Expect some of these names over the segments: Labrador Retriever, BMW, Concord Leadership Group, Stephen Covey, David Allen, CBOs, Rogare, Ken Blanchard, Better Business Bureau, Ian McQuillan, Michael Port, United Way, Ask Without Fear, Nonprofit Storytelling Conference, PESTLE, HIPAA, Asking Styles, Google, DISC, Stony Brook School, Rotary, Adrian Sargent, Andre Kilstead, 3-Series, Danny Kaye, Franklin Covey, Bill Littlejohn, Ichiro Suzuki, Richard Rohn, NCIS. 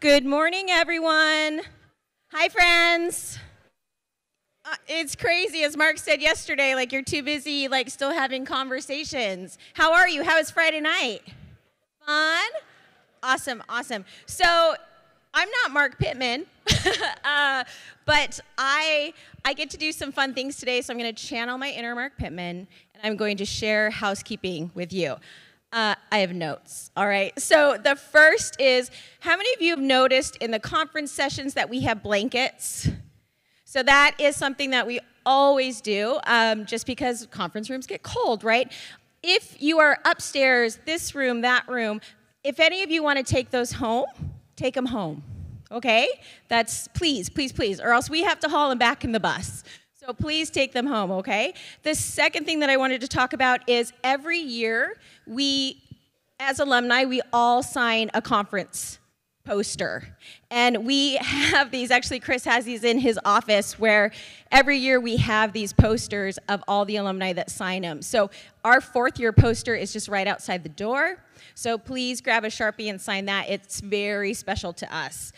Good morning, everyone. Hi, friends. It's crazy, as Mark said yesterday, like you're too busy, like still having conversations. How are you? How is Friday night? Fun? Awesome, awesome. So I'm not Marc Pitman, but I get to do some fun things today, so I'm going to channel my inner Marc Pitman, and I'm going to share housekeeping with you. I have notes, all right? So the first is, how many of you have noticed in the conference sessions that we have blankets? So that is something that we always do, just because conference rooms get cold, right? If you are upstairs, this room, that room, if any of you want to take those home, take them home, okay? That's please, please, please, or else we have to haul them back in the bus. So please take them home, okay? The second thing that I wanted to talk about is every year we, as alumni, we all sign a conference poster. And we have these, actually Chris has these in his office, where every year we have these posters of all the alumni that sign them. So our fourth year poster is just right outside the door. So please grab a Sharpie and sign that. It's very special to us.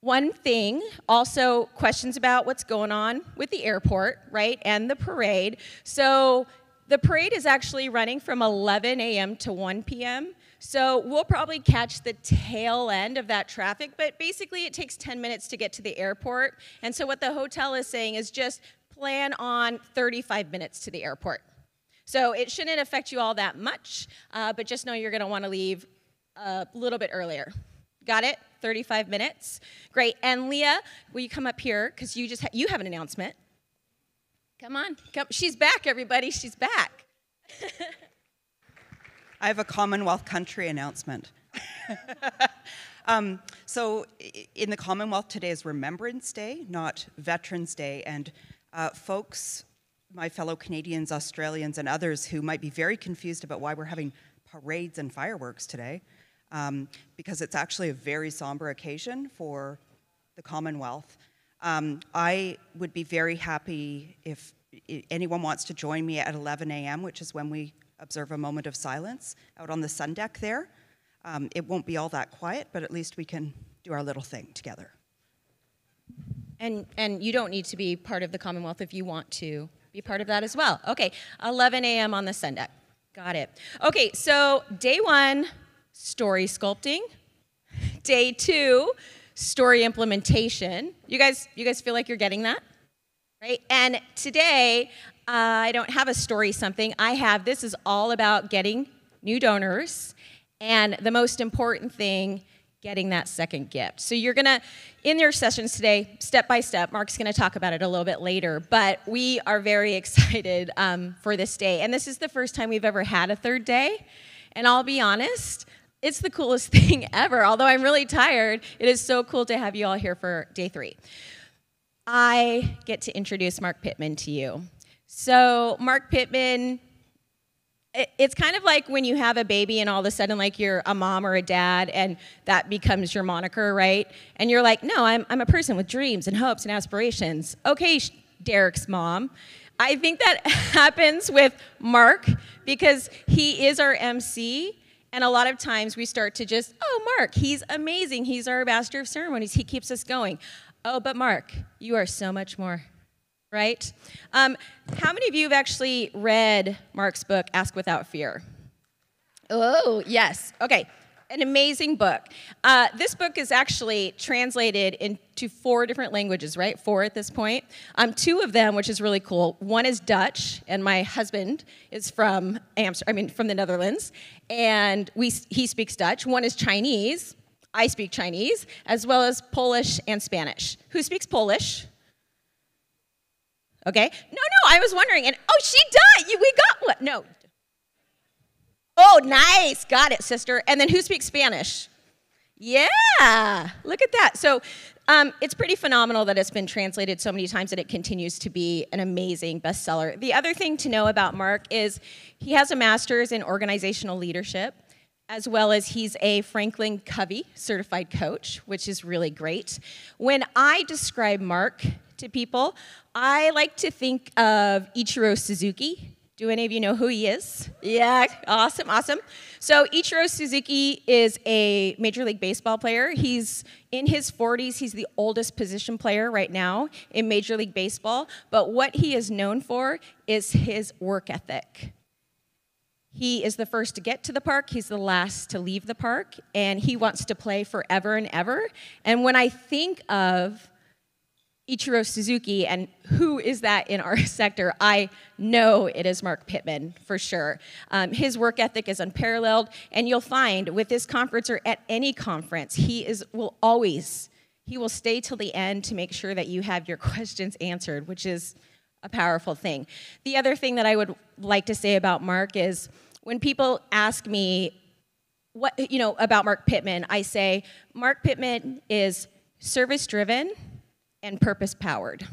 One thing, also questions about what's going on with the airport, right, and the parade. So the parade is actually running from 11 a.m. to 1 p.m. So we'll probably catch the tail end of that traffic, but basically it takes 10 minutes to get to the airport. And so what the hotel is saying is just plan on 35 minutes to the airport. So it shouldn't affect you all that much, but just know you're going to want to leave a little bit earlier. Got it? 35 minutes. Great. And Leah, will you come up here? Because you just you have an announcement. Come on. Come. She's back, everybody. She's back. I have a Commonwealth country announcement. So in the Commonwealth, today is Remembrance Day, not Veterans Day. And folks, my fellow Canadians, Australians, and others who might be very confused about why we're having parades and fireworks today, because it's actually a very somber occasion for the Commonwealth. I would be very happy if anyone wants to join me at 11 a.m., which is when we observe a moment of silence out on the sun deck there. It won't be all that quiet, but at least we can do our little thing together. And you don't need to be part of the Commonwealth if you want to be part of that as well. Okay, 11 a.m. on the sun deck. Got it. Okay, so day one, story sculpting. Day two, story implementation. You guys feel like you're getting that, right? And today, I don't have a story something. I have, this is all about getting new donors, and the most important thing, getting that second gift. So you're gonna, in your sessions today, step by step, Mark's gonna talk about it a little bit later, but we are very excited for this day. And this is the first time we've ever had a third day, and I'll be honest, it's the coolest thing ever. Although I'm really tired, it is so cool to have you all here for day three. I get to introduce Marc Pitman to you. So Marc Pitman, it's kind of like when you have a baby and all of a sudden like you're a mom or a dad and that becomes your moniker, right? And you're like, no, I'm a person with dreams and hopes and aspirations. Okay, Derek's mom. I think that happens with Marc because he is our MC. And a lot of times we start to just, oh, Marc, he's amazing. He's our master of ceremonies. He keeps us going. Oh, but Marc, you are so much more, right? How many of you have actually read Marc's book, Ask Without Fear? Oh, yes. Okay, an amazing book. This book is actually translated into 4 different languages, right? 4 at this point. 2 of them, which is really cool. One is Dutch, and my husband is from from the Netherlands, and he speaks Dutch. One is Chinese. I speak Chinese, as well as Polish and Spanish. Who speaks Polish? Okay. No, I was wondering. And oh, she does. We got one. No. Oh, nice. Got it, sister. And then who speaks Spanish? Yeah. Look at that. So it's pretty phenomenal that it's been translated so many times that it continues to be an amazing bestseller. The other thing to know about Marc is he has a master's in organizational leadership, as well as he's a Franklin Covey certified coach, which is really great. When I describe Marc to people, I like to think of Ichiro Suzuki Do any of you know who he is? Yeah, awesome, awesome. So Ichiro Suzuki is a Major League Baseball player. He's in his 40s. He's the oldest position player right now in Major League Baseball. But what he is known for is his work ethic. He is the first to get to the park. He's the last to leave the park. And he wants to play forever and ever. And when I think of Ichiro Suzuki, and who is that in our sector? I know it is Marc Pitman, for sure. His work ethic is unparalleled, and you'll find with this conference or at any conference, he will stay till the end to make sure that you have your questions answered, which is a powerful thing. The other thing that I would like to say about Marc is when people ask me what you know about Marc Pitman, I say Marc Pitman is service-driven and purpose-powered.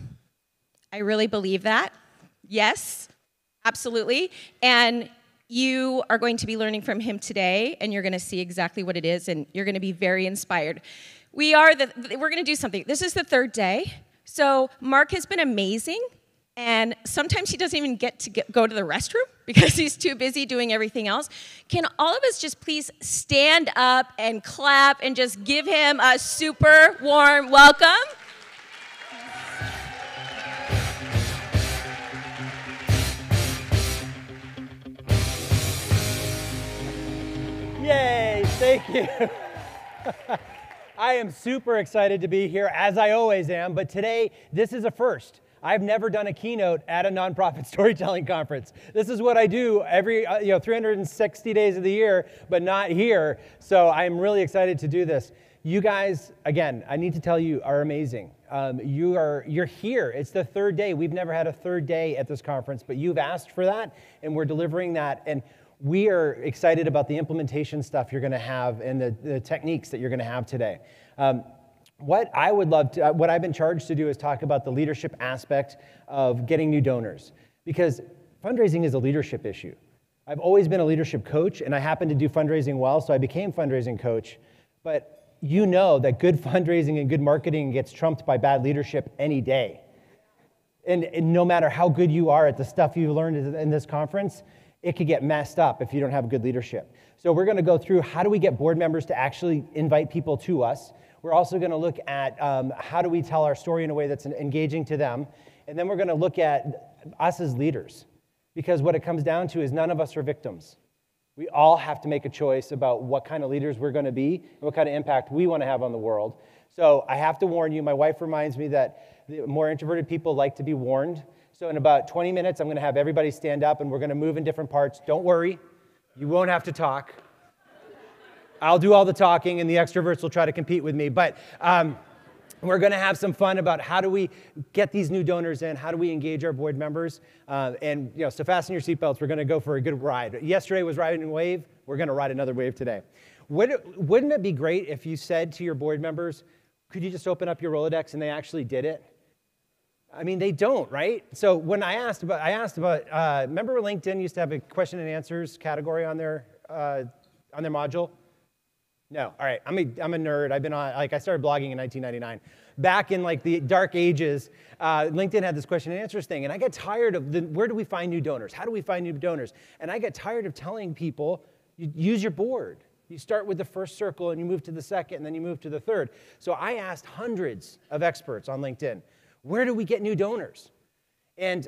I really believe that. Yes, absolutely. And you are going to be learning from him today, and you're going to see exactly what it is, and you're going to be very inspired. We're going to do something. This is the third day. So Marc has been amazing, and sometimes he doesn't even get to go to the restroom because he's too busy doing everything else. Can all of us just please stand up and clap and just give him a super warm welcome? Yay, thank you. I am super excited to be here, as I always am, but today, this is a first. I've never done a keynote at a nonprofit storytelling conference. This is what I do every 360 days of the year, but not here, so I'm really excited to do this. You guys, again, I need to tell you, are amazing. You're here. It's the third day. We've never had a third day at this conference, but you've asked for that, and we're delivering that. And we are excited about the implementation stuff you're going to have and the techniques that you're going to have today. What I've been charged to do is talk about the leadership aspect of getting new donors, because fundraising is a leadership issue. I've always been a leadership coach, and I happen to do fundraising well, so I became fundraising coach. But you know that good fundraising and good marketing gets trumped by bad leadership any day. And no matter how good you are at the stuff you learned in this conference, it could get messed up if you don't have good leadership. So we're going to go through how do we get board members to actually invite people to us. We're also going to look at how do we tell our story in a way that's engaging to them. And then we're going to look at us as leaders, because what it comes down to is none of us are victims. We all have to make a choice about what kind of leaders we're going to be and what kind of impact we want to have on the world. So I have to warn you, my wife reminds me that the more introverted people like to be warned. So in about 20 minutes, I'm going to have everybody stand up, and we're going to move in different parts. Don't worry. You won't have to talk. I'll do all the talking, and the extroverts will try to compete with me. But we're going to have some fun about how do we get these new donors in, how do we engage our board members. So fasten your seatbelts. We're going to go for a good ride. Yesterday was riding a wave. We're going to ride another wave today. Wouldn't it be great if you said to your board members, could you just open up your Rolodex, and they actually did it? I mean, they don't, right? So when I asked about remember LinkedIn used to have a question and answers category on their module? No, all right, I'm a nerd. I started blogging in 1999. Back in like the dark ages, LinkedIn had this question and answers thing, and I got tired of where do we find new donors? How do we find new donors? And I got tired of telling people, you use your board. You start with the first circle, and you move to the second, and then you move to the third. So I asked hundreds of experts on LinkedIn, where do we get new donors? And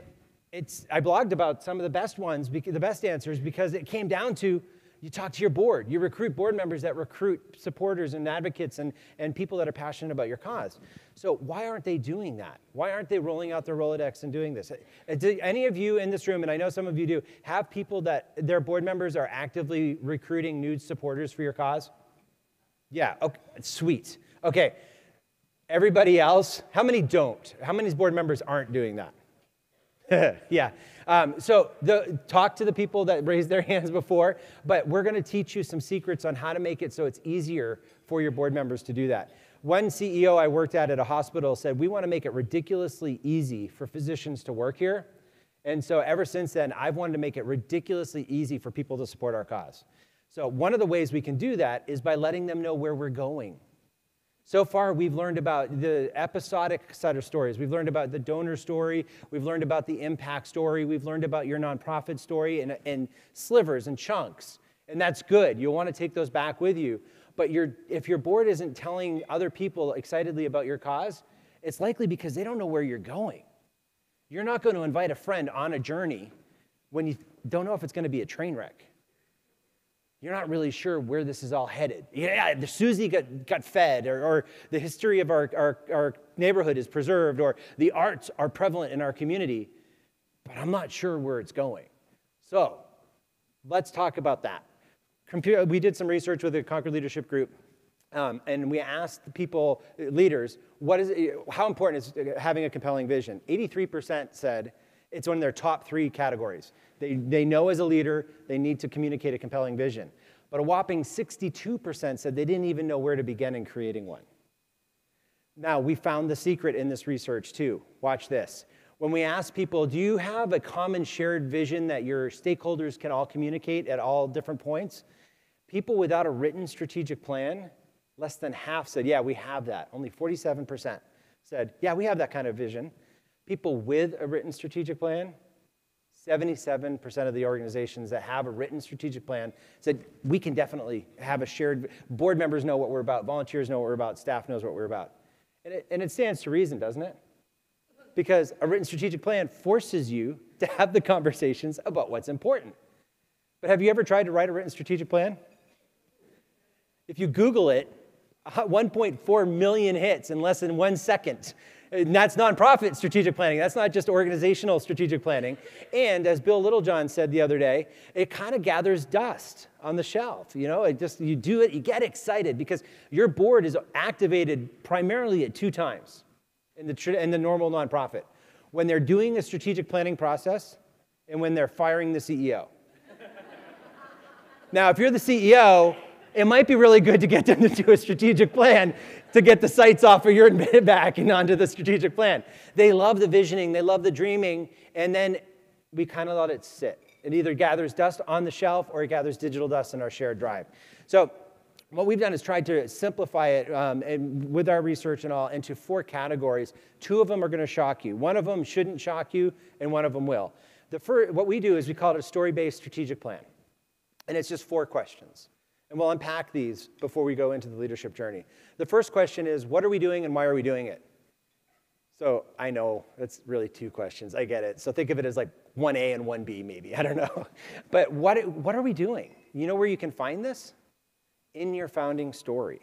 I blogged about some of the best ones, the best answers, because it came down to you talk to your board. You recruit board members that recruit supporters and advocates and people that are passionate about your cause. So why aren't they doing that? Why aren't they rolling out their Rolodex and doing this? Do any of you in this room, and I know some of you do, have people that their board members are actively recruiting new supporters for your cause? Yeah, okay, sweet, okay. Everybody else, how many don't? How many board members aren't doing that? Yeah. Talk to the people that raised their hands before, but we're going to teach you some secrets on how to make it so it's easier for your board members to do that. One CEO I worked at a hospital said, we want to make it ridiculously easy for physicians to work here. And so ever since then, I've wanted to make it ridiculously easy for people to support our cause. So one of the ways we can do that is by letting them know where we're going. So far, we've learned about the episodic set of stories. We've learned about the donor story. We've learned about the impact story. We've learned about your nonprofit story and slivers and chunks. And that's good. You'll want to take those back with you. But if your board isn't telling other people excitedly about your cause, it's likely because they don't know where you're going. You're not going to invite a friend on a journey when you don't know if it's going to be a train wreck. You're not really sure where this is all headed. Yeah, the Susie got fed, or the history of our neighborhood is preserved, or the arts are prevalent in our community, but I'm not sure where it's going. So let's talk about that. We did some research with the Concord Leadership Group, and we asked people, leaders, how important is having a compelling vision? 83% said it's one of their top three categories. They know as a leader, they need to communicate a compelling vision. But a whopping 62% said they didn't even know where to begin in creating one. Now, we found the secret in this research, too. Watch this. When we asked people, do you have a common shared vision that your stakeholders can all communicate at all different points? People without a written strategic plan, less than half said, yeah, we have that. Only 47% said, yeah, we have that kind of vision. People with a written strategic plan, 77% of the organizations that have a written strategic plan said, we can definitely have a shared, board members know what we're about, volunteers know what we're about, staff knows what we're about. And it stands to reason, doesn't it? Because a written strategic plan forces you to have the conversations about what's important. But have you ever tried to write a written strategic plan? If you Google it, 1.4 million hits in less than 1 second. And that's nonprofit strategic planning. That's not just organizational strategic planning. And as Bill Littlejohn said the other day, it kind of gathers dust on the shelf. You know, you do it, you get excited because your board is activated primarily at 2 times in the normal nonprofit. When they're doing a strategic planning process and when they're firing the CEO. Now, if you're the CEO, it might be really good to get them to do a strategic plan to get the sights off of your back and onto the strategic plan. They love the visioning, they love the dreaming, and then we kind of let it sit. It either gathers dust on the shelf or it gathers digital dust in our shared drive. So what we've done is tried to simplify it and with our research and all into 4 categories. 2 of them are going to shock you. 1 of them shouldn't shock you, and 1 of them will. What we do is we call it a story-based strategic plan, and it's just 4 questions. And we'll unpack these before we go into the leadership journey. The first question is, what are we doing and why are we doing it? So I know that's really 2 questions. I get it. So think of it as like 1A and 1B maybe. I don't know. But what are we doing? You know where you can find this? In your founding story.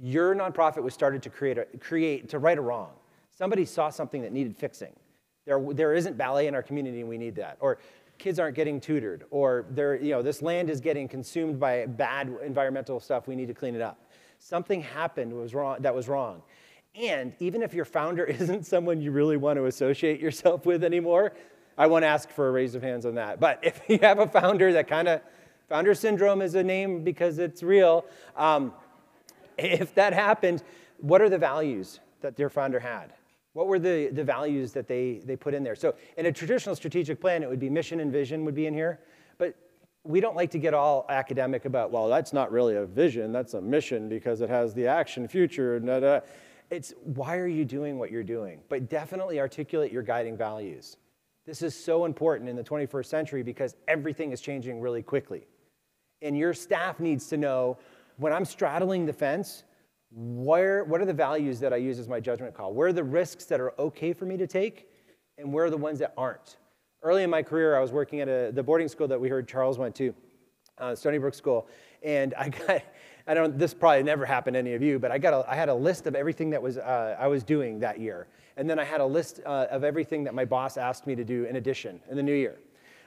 Your nonprofit was started to right a wrong. Somebody saw something that needed fixing. There isn't ballet in our community and we need that. Or kids aren't getting tutored, or this land is getting consumed by bad environmental stuff, we need to clean it up. Something happened that was wrong. And even if your founder isn't someone you really want to associate yourself with anymore, I won't ask for a raise of hands on that. But if you have a founder that kind of, founder syndrome is a name because it's real. If that happened, what are the values that your founder had? What were the values that they put in there? So in a traditional strategic plan, it would be mission and vision would be in here. But we don't like to get all academic about, well, that's not really a vision. That's a mission because it has the action, future, and da-da. It's why are you doing what you're doing? But definitely articulate your guiding values. This is so important in the 21st century because everything is changing really quickly. And your staff needs to know, when I'm straddling the fence, what are the values that I use as my judgment call? Where are the risks that are okay for me to take? And where are the ones that aren't? Early in my career, I was working at the boarding school that we heard Charles went to, Stony Brook School. And this probably never happened to any of you, but I had a list of everything that I was doing that year. And then I had a list of everything that my boss asked me to do in addition in the new year.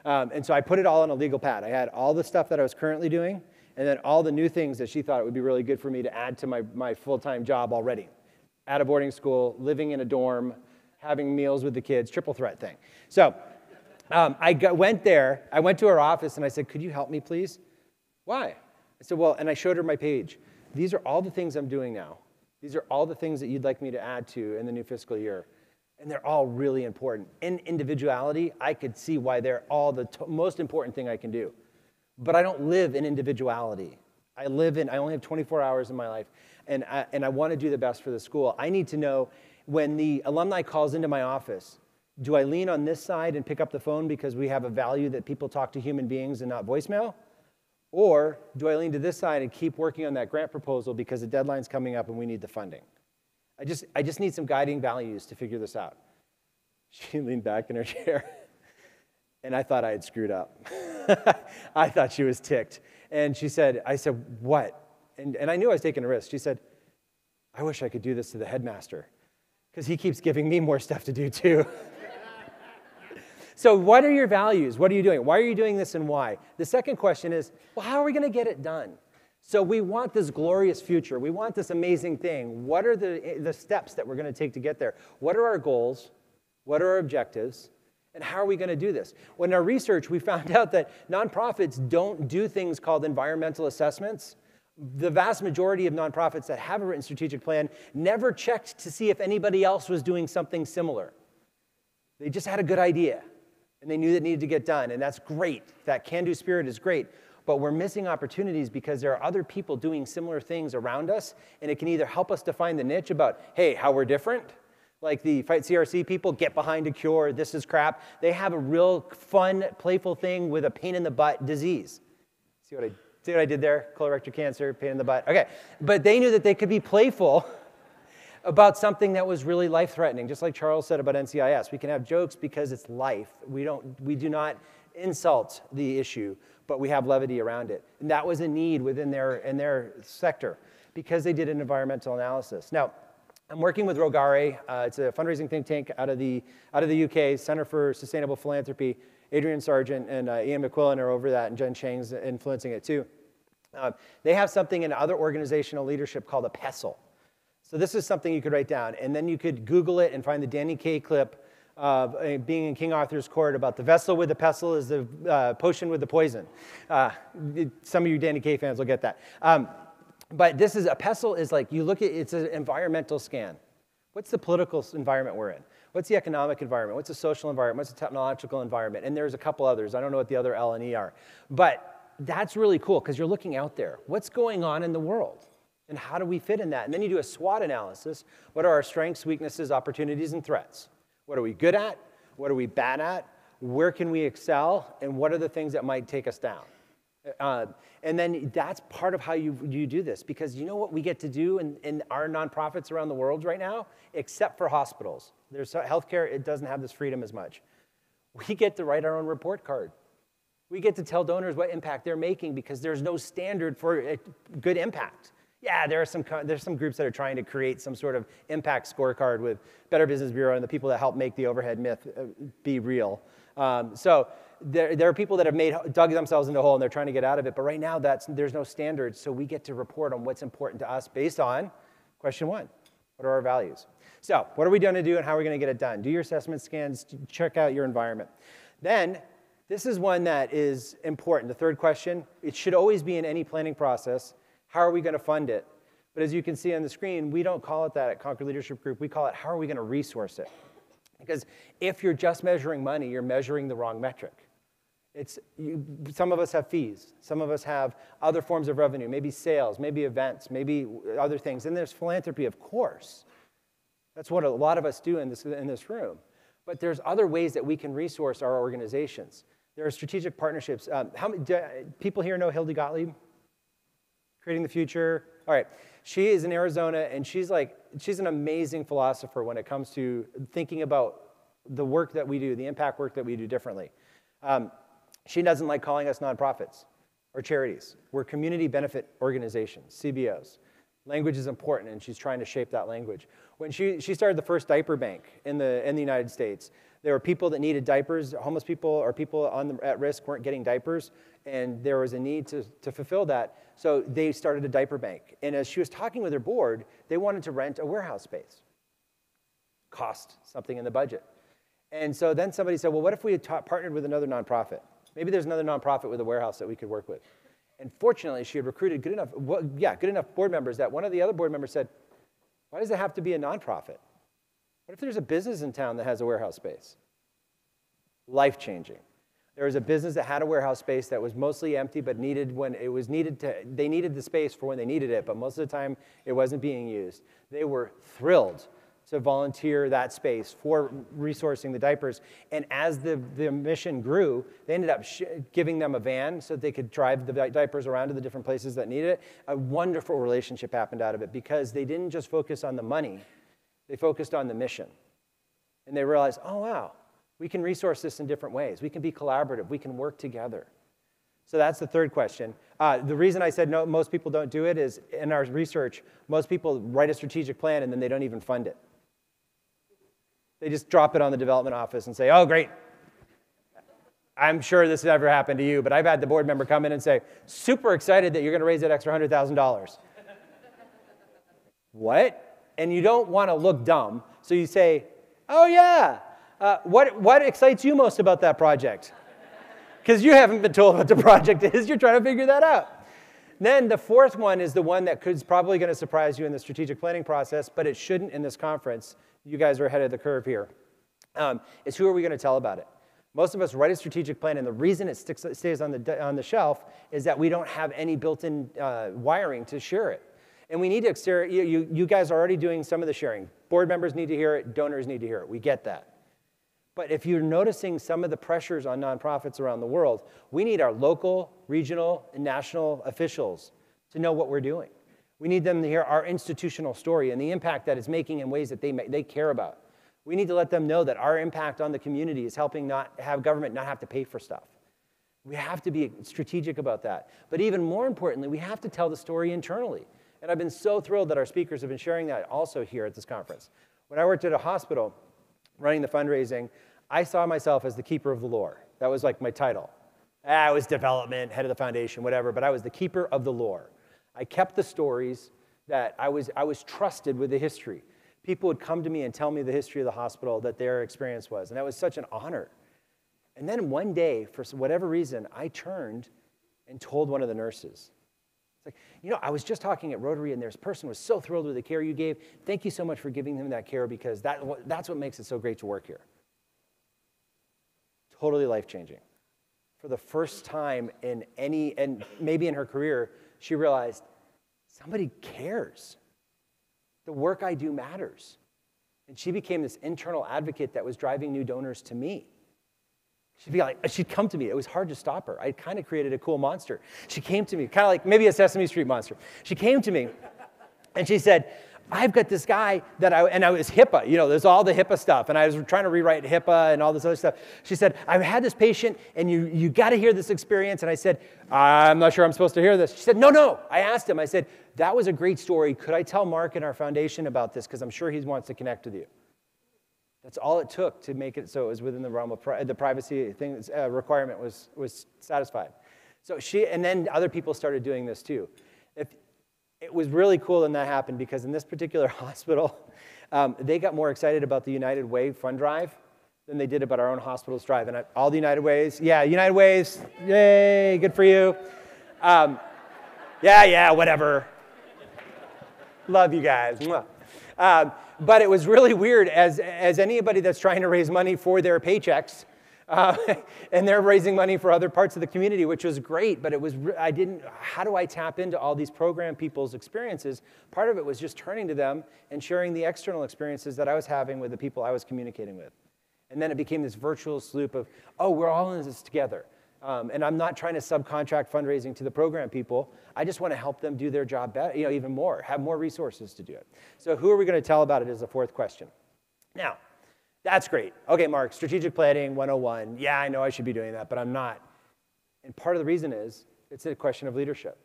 And so I put it all on a legal pad. I had all the stuff that I was currently doing, and then all the new things that she thought it would be really good for me to add to my full-time job already. At a boarding school, living in a dorm, having meals with the kids, triple threat thing. So I went to her office and I said, could you help me please? Why? I said, well, and I showed her my page. These are all the things I'm doing now. These are all the things that you'd like me to add to in the new fiscal year. And they're all really important. In individuality, I could see why they're all the most important thing I can do. But I don't live in individuality. I only have 24 hours in my life, and I want to do the best for the school. I need to know when the alumni calls into my office, do I lean on this side and pick up the phone because we have a value that people talk to human beings and not voicemail? Or do I lean to this side and keep working on that grant proposal because the deadline's coming up and we need the funding? I just need some guiding values to figure this out. She leaned back in her chair, and I thought I had screwed up. I thought she was ticked. And she said, I said, what? And I knew I was taking a risk. She said, I wish I could do this to the headmaster, because he keeps giving me more stuff to do too. So what are your values? What are you doing? Why are you doing this and why? The second question is, well, how are we going to get it done? So we want this glorious future. We want this amazing thing. What are the steps that we're going to take to get there? What are our goals? What are our objectives? And how are we going to do this? When in our research, we found out that nonprofits don't do things called environmental assessments. The vast majority of nonprofits that have a written strategic plan never checked to see if anybody else was doing something similar. They just had a good idea, and they knew that needed to get done, and that's great. That can-do spirit is great, but we're missing opportunities because there are other people doing similar things around us, and it can either help us define the niche about, hey, how we're different, like the Fight CRC people, get behind a cure, this is crap. They have a real fun, playful thing with a pain-in-the-butt disease. See what I did there? Colorectal cancer, pain in the butt. Okay, but they knew that they could be playful about something that was really life-threatening, just like Charles said about NCIS. We can have jokes because it's life. We do not insult the issue, but we have levity around it. And that was a need within their sector because they did an environmental analysis. Now, I'm working with Rogare. It's a fundraising think tank out of the UK, Center for Sustainable Philanthropy. Adrian Sargent and Ian McQuillan are over that, and Jen Chang's influencing it too. They have something in other organizational leadership called a PESTLE. So this is something you could write down, and then you could Google it and find the Danny Kaye clip of being in King Arthur's court about the vessel with the pestle is the potion with the poison. Some of you Danny Kaye fans will get that. But this is, a pestle is like, you look at, it's an environmental scan. What's the political environment we're in? What's the economic environment? What's the social environment? What's the technological environment? And there's a couple others. I don't know what the other L and E are. But that's really cool because you're looking out there. What's going on in the world? And how do we fit in that? And then you do a SWOT analysis. What are our strengths, weaknesses, opportunities, and threats? What are we good at? What are we bad at? Where can we excel? And what are the things that might take us down? And then that's part of how you do this, because you know what we get to do in our nonprofits around the world right now, except for hospitals. There's healthcare, it doesn't have this freedom as much. We get to write our own report card. We get to tell donors what impact they're making because there's no standard for a good impact. Yeah, there's some groups that are trying to create some sort of impact scorecard with Better Business Bureau and the people that help make the overhead myth be real. There are people that have dug themselves into a hole and they're trying to get out of it, but right now there's no standards, so we get to report on what's important to us based on question one, what are our values? So what are we going to do and how are we going to get it done? Do your assessment scans, check out your environment. Then this is one that is important, the third question. It should always be in any planning process. How are we going to fund it? But as you can see on the screen, we don't call it that at Concord Leadership Group. We call it how are we going to resource it? Because if you're just measuring money, you're measuring the wrong metric. Some of us have fees. Some of us have other forms of revenue, maybe sales, maybe events, maybe other things. And there's philanthropy, of course. That's what a lot of us do in this room. But there's other ways that we can resource our organizations. There are strategic partnerships. People here know Hildy Gottlieb? Creating the Future. All right. She is in Arizona, and she's an amazing philosopher when it comes to thinking about the work that we do, the impact work that we do differently. She doesn't like calling us nonprofits or charities. We're community benefit organizations, CBOs. Language is important, and she's trying to shape that language. When she started the first diaper bank in the United States, there were people that needed diapers. Homeless people or people at risk weren't getting diapers, and there was a need to fulfill that, so they started a diaper bank. And as she was talking with her board, they wanted to rent a warehouse space. Cost something in the budget. And so then somebody said, well, what if we had partnered with another nonprofit? Maybe there's another nonprofit with a warehouse that we could work with. And fortunately, she had recruited good enough board members that one of the other board members said, why does it have to be a nonprofit? What if there's a business in town that has a warehouse space? Life-changing. There was a business that had a warehouse space that was mostly empty, but needed when it was needed to, they needed the space for when they needed it, but most of the time it wasn't being used. They were thrilled to volunteer that space for resourcing the diapers. And as the mission grew, they ended up giving them a van so that they could drive the diapers around to the different places that needed it. A wonderful relationship happened out of it because they didn't just focus on the money, they focused on the mission. And they realized, oh wow, we can resource this in different ways. We can be collaborative, we can work together. So that's the third question. The reason I said no, most people don't do it is in our research, most people write a strategic plan and then they don't even fund it. They just drop it on the development office and say, oh, great. I'm sure this never happened to you, but I've had the board member come in and say, super excited that you're going to raise that extra $100,000. What? And you don't want to look dumb, so you say, oh, yeah. What excites you most about that project? Because you haven't been told what the project is. You're trying to figure that out. Then the fourth one is the one that is probably going to surprise you in the strategic planning process, but it shouldn't in this conference. You guys are ahead of the curve here. It's who are we going to tell about it? Most of us write a strategic plan, and the reason it stays on the shelf is that we don't have any built-in wiring to share it. And we need to share it. You guys are already doing some of the sharing. Board members need to hear it. Donors need to hear it. We get that. But if you're noticing some of the pressures on nonprofits around the world, we need our local, regional, and national officials to know what we're doing. We need them to hear our institutional story and the impact that it's making in ways that they care about. We need to let them know that our impact on the community is helping not have government not have to pay for stuff. We have to be strategic about that. But even more importantly, we have to tell the story internally. And I've been so thrilled that our speakers have been sharing that also here at this conference. When I worked at a hospital running the fundraising, I saw myself as the keeper of the lore. That was like my title. I was development, head of the foundation, whatever, but I was the keeper of the lore. I kept the stories that I was trusted with the history. People would come to me and tell me the history of the hospital that their experience was, and that was such an honor. And then one day, for whatever reason, I turned and told one of the nurses. It's like, you know, I was just talking at Rotary, and this person was so thrilled with the care you gave. Thank you so much for giving them that care, because that's what makes it so great to work here. Totally life-changing. For the first time in any, and maybe in her career, she realized, somebody cares. The work I do matters. And she became this internal advocate that was driving new donors to me. She'd come to me. It was hard to stop her. I kind of created a cool monster. She came to me, kind of like maybe a Sesame Street monster. She came to me, and she said, I've got this guy that I was HIPAA, you know, there's all the HIPAA stuff, and I was trying to rewrite HIPAA and all this other stuff. She said, I've had this patient, and you got to hear this experience. And I said, I'm not sure I'm supposed to hear this. She said, no. I asked him, I said, that was a great story. Could I tell Marc and our foundation about this? Because I'm sure he wants to connect with you. That's all it took to make it so it was within the realm of the privacy thing, requirement was satisfied. So she, and then other people started doing this too. It was really cool when that happened, because in this particular hospital, they got more excited about the United Way fund drive than they did about our own hospital's drive. And all the United Ways, yeah, United Ways, yay, good for you. Yeah, whatever. Love you guys. But it was really weird, as anybody that's trying to raise money for their paychecks, and they're raising money for other parts of the community, which was great, but it was, how do I tap into all these program people's experiences? Part of it was just turning to them and sharing the external experiences that I was having with the people I was communicating with. And then it became this virtuous loop of, oh, we're all in this together. And I'm not trying to subcontract fundraising to the program people. I just want to help them do their job better, you know, even more, have more resources to do it. So who are we going to tell about it is the fourth question. Now, that's great. Okay, Marc, strategic planning 101. Yeah, I know I should be doing that, but I'm not. And part of the reason is it's a question of leadership.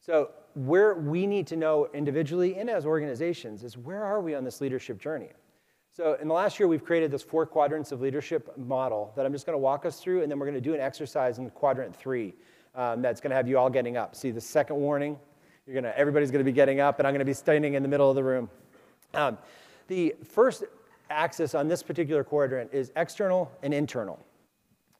So where we need to know individually and as organizations is, where are we on this leadership journey? So in the last year, we've created this 4 quadrants of leadership model that I'm just going to walk us through, and then we're going to do an exercise in quadrant 3 that's going to have you all getting up. See the second warning? Everybody's going to be getting up, and I'm going to be standing in the middle of the room. The first axis on this particular quadrant is external and internal.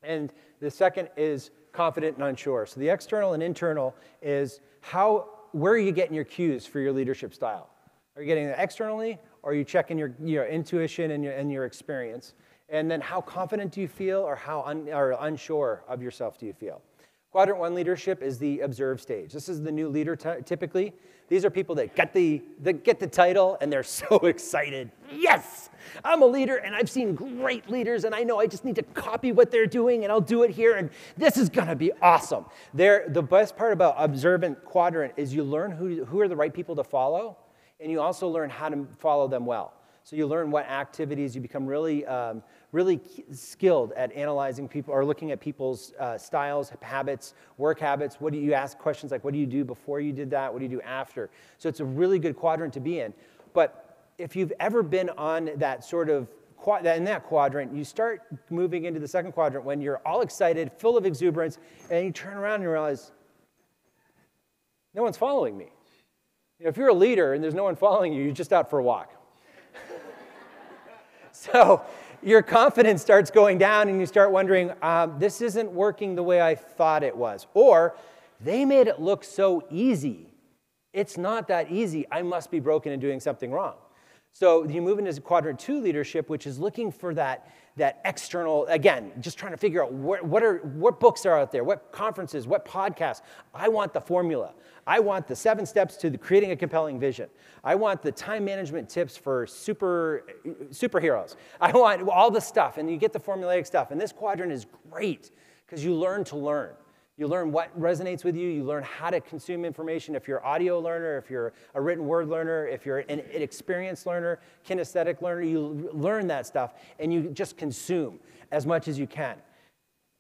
And the second is confident and unsure. So the external and internal is where are you getting your cues for your leadership style? Are you getting it externally, or are you checking your intuition and your experience? And then how confident do you feel, or how unsure of yourself do you feel? Quadrant one leadership is the observe stage. This is the new leader typically. These are people that get the title and they're so excited. Yes, I'm a leader and I've seen great leaders and I know I just need to copy what they're doing and I'll do it here and this is gonna be awesome. The best part about observant quadrant is you learn who are the right people to follow, and you also learn how to follow them well. So you learn what activities, you become really, really skilled at analyzing people or looking at people's styles, habits, work habits. What do you ask questions like, what do you do before you did that? What do you do after? So it's a really good quadrant to be in. But if you've ever been on that sort of, in that quadrant, you start moving into the second quadrant when you're all excited, full of exuberance, and you turn around and you realize, no one's following me. You know, if you're a leader and there's no one following you, you're just out for a walk. So your confidence starts going down and you start wondering, this isn't working the way I thought it was. Or they made it look so easy. It's not that easy. I must be broken and doing something wrong. So you move into quadrant two leadership, which is looking for that external, again, just trying to figure out what books are out there, what conferences, what podcasts. I want the formula. I want the 7 steps to creating a compelling vision. I want the time management tips for superheroes. I want all the stuff, and you get the formulaic stuff. And this quadrant is great because you learn to learn. You learn what resonates with you. You learn how to consume information. If you're an audio learner, if you're a written word learner, if you're an experienced learner, kinesthetic learner, you learn that stuff, and you just consume as much as you can.